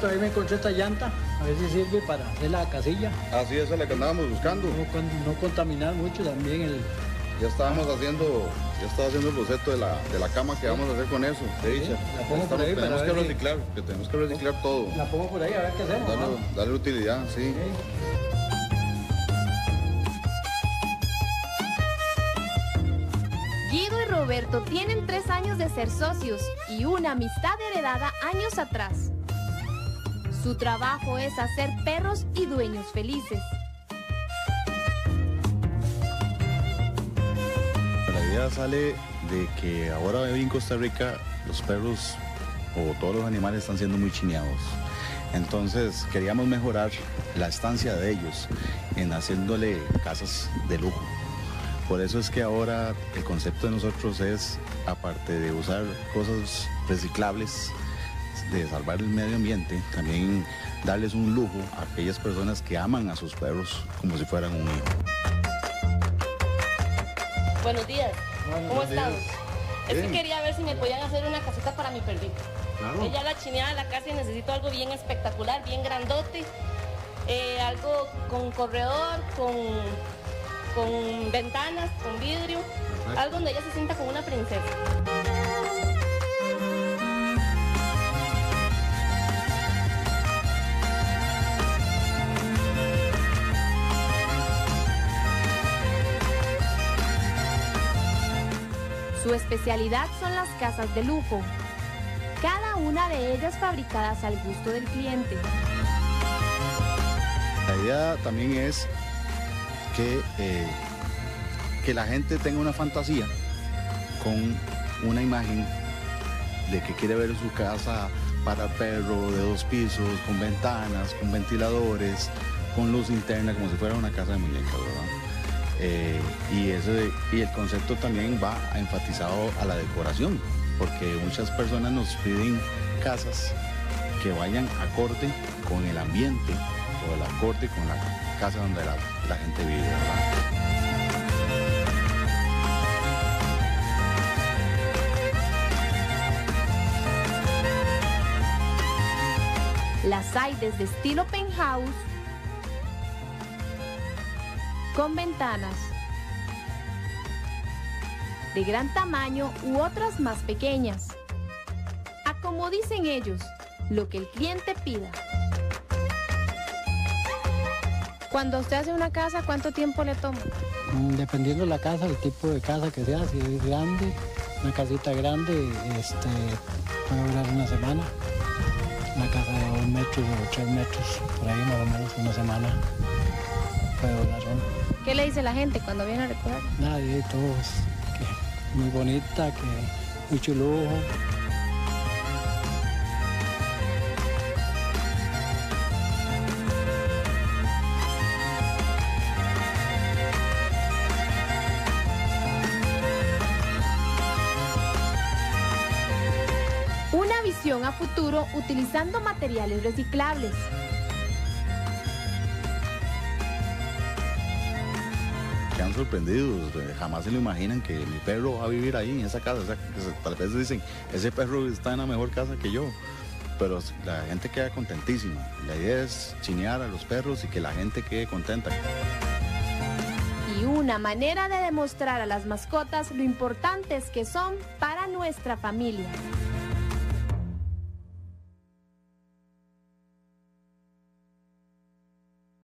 Perfecto, ahí me encontré esta llanta, a ver si sirve para hacer la casilla. Así es, la que andábamos buscando. No contaminar mucho también el... Ya estaba haciendo el boceto de la cama que vamos a hacer con eso, de dicha. La pongo por ahí para ver que tenemos que reciclar todo. La pongo por ahí a ver qué hacemos. Darle utilidad, sí. Okay. Guido y Roberto tienen 3 años de ser socios y una amistad heredada años atrás. Su trabajo es hacer perros y dueños felices. La idea sale de que ahora hoy en Costa Rica los perros o todos los animales están siendo muy chineados. Entonces queríamos mejorar la estancia de ellos en haciéndole casas de lujo. Por eso es que ahora el concepto de nosotros es, aparte de usar cosas reciclables, de salvar el medio ambiente, también darles un lujo a aquellas personas que aman a sus perros como si fueran un hijo. Buenos días. ¿Cómo estamos? Es que quería ver si me podían hacer una casita para mi perrito. Claro. Ella la chineada de la casa y necesito algo bien espectacular, bien grandote, algo con corredor, con ventanas, con vidrio, algo donde ella se sienta como una princesa. Su especialidad son las casas de lujo, cada una de ellas fabricadas al gusto del cliente. La idea también es que la gente tenga una fantasía con una imagen de que quiere ver su casa para perro de 2 pisos, con ventanas, con ventiladores, con luz interna, como si fuera una casa de muñecas, ¿verdad? Y el concepto también va enfatizado a la decoración, porque muchas personas nos piden casas que vayan acorde con el ambiente o el acorde con la casa donde la gente vive, ¿verdad? Las hay desde estilo penthouse, con ventanas de gran tamaño u otras más pequeñas. A como dicen ellos, lo que el cliente pida. Cuando usted hace una casa, ¿cuánto tiempo le toma? Dependiendo de la casa, el tipo de casa que sea, si es grande, una casita grande, puede durar una semana. Una casa de 2 metros o 3 metros, por ahí más o menos una semana puede durar una. ¿Qué le dice la gente cuando viene a recoger? Nadie, todos, que muy bonita, que mucho lujo. A futuro utilizando materiales reciclables. Se han sorprendido, jamás se lo imaginan que mi perro va a vivir ahí en esa casa. O sea, tal vez dicen, ese perro está en la mejor casa que yo, pero la gente queda contentísima. La idea es chinear a los perros y que la gente quede contenta. Y una manera de demostrar a las mascotas lo importantes que son para nuestra familia.